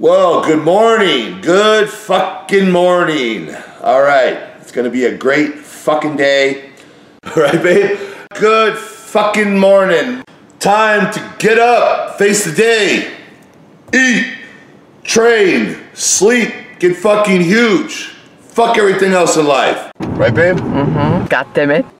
Well, good morning. Good fucking morning. All right. It's going to be a great fucking day. All right, babe? Good fucking morning. Time to get up, face the day, eat, train, sleep, get fucking huge. Fuck everything else in life. Right, babe? Mm-hmm. God damn it.